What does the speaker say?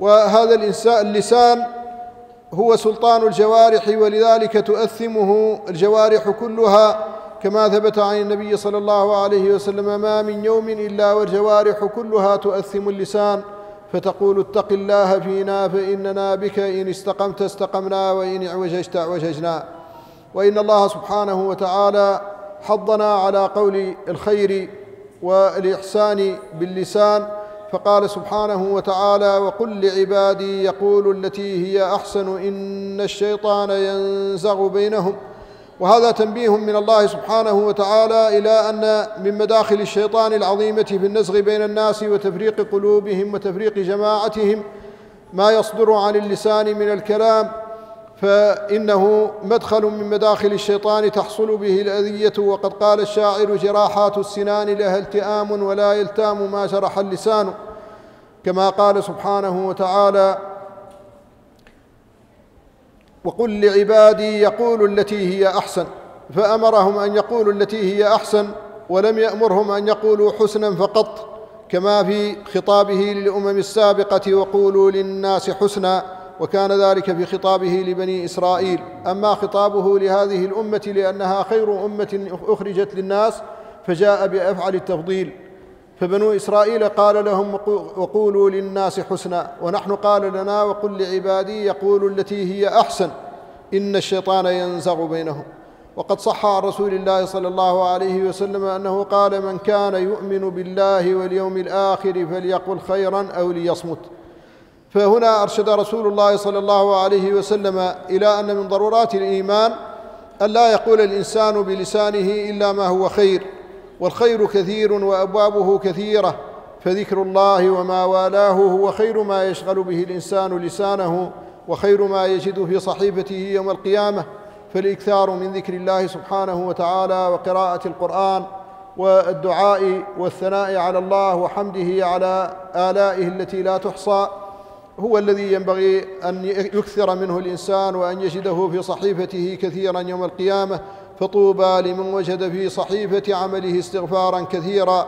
وهذا اللسان هو سلطان الجوارح، ولذلك تؤثمه الجوارح كلها، كما ثبت عن النبي صلى الله عليه وسلم: ما من يوم إلا والجوارح كلها تؤثم اللسان، فتقول: اتق الله فينا فإننا بك، إن استقمت استقمنا، وإن اعوججت اعوججنا. وإن الله سبحانه وتعالى حضنا على قول الخير والإحسان باللسان، فقال سبحانه وتعالى: وقل لعبادي يقولوا التي هي أحسن إن الشيطان ينزغ بينهم. وهذا تنبيه من الله سبحانه وتعالى إلى أن من مداخل الشيطان العظيمة في النزغ بين الناس وتفريق قلوبهم وتفريق جماعتهم ما يصدر عن اللسان من الكلام، فإنه مدخل من مداخل الشيطان تحصل به الأذية. وقد قال الشاعر: جراحات السنان لها التئام ولا يلتام ما جرح اللسان، كما قال سبحانه وتعالى: وقل لعبادي يقولوا التي هي أحسن، فأمرهم أن يقولوا التي هي أحسن، ولم يأمرهم أن يقولوا حسنا فقط، كما في خطابه للأمم السابقة: وقولوا للناس حسنا، وكان ذلك في خطابه لبني إسرائيل. أما خطابه لهذه الأمة لأنها خير أمة أخرجت للناس فجاء بأفعل التفضيل، فبنو إسرائيل قال لهم: وقولوا للناس حسنا، ونحن قال لنا: وقل لعبادي يقولوا التي هي أحسن إن الشيطان ينزغ بينهم. وقد صح عن رسول الله صلى الله عليه وسلم أنه قال: من كان يؤمن بالله واليوم الآخر فليقل خيرا أو ليصمت. فهنا أرشد رسول الله صلى الله عليه وسلم إلى أن من ضرورات الإيمان ألا يقول الإنسان بلسانه إلا ما هو خير، والخير كثير وأبوابه كثيرة، فذكر الله وما والاه هو خير ما يشغل به الإنسان لسانه وخير ما يجد في صحيفته يوم القيامة، فالإكثار من ذكر الله سبحانه وتعالى وقراءة القرآن والدعاء والثناء على الله وحمده على آلائه التي لا تحصى هو الذي ينبغي أن يكثر منه الإنسان وأن يجده في صحيفته كثيرا يوم القيامة. فطوبى لمن وجد في صحيفة عمله استغفارا كثيرا.